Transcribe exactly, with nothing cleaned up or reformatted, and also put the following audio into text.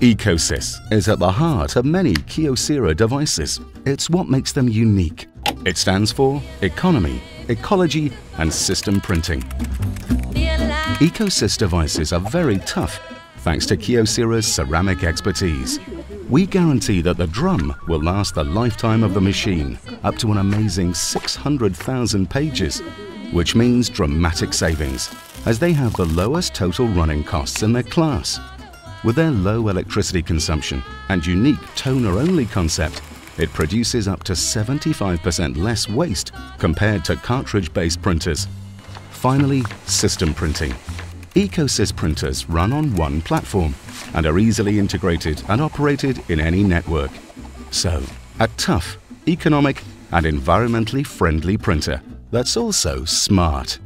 Ecosys is at the heart of many Kyocera devices. It's what makes them unique. It stands for economy, ecology, and system printing. Ecosys devices are very tough thanks to Kyocera's ceramic expertise. We guarantee that the drum will last the lifetime of the machine, up to an amazing six hundred thousand pages, which means dramatic savings, as they have the lowest total running costs in their class. With their low electricity consumption and unique toner-only concept, it produces up to seventy-five percent less waste compared to cartridge-based printers. Finally, system printing. Ecosys printers run on one platform and are easily integrated and operated in any network. So, a tough, economic and environmentally friendly printer that's also smart.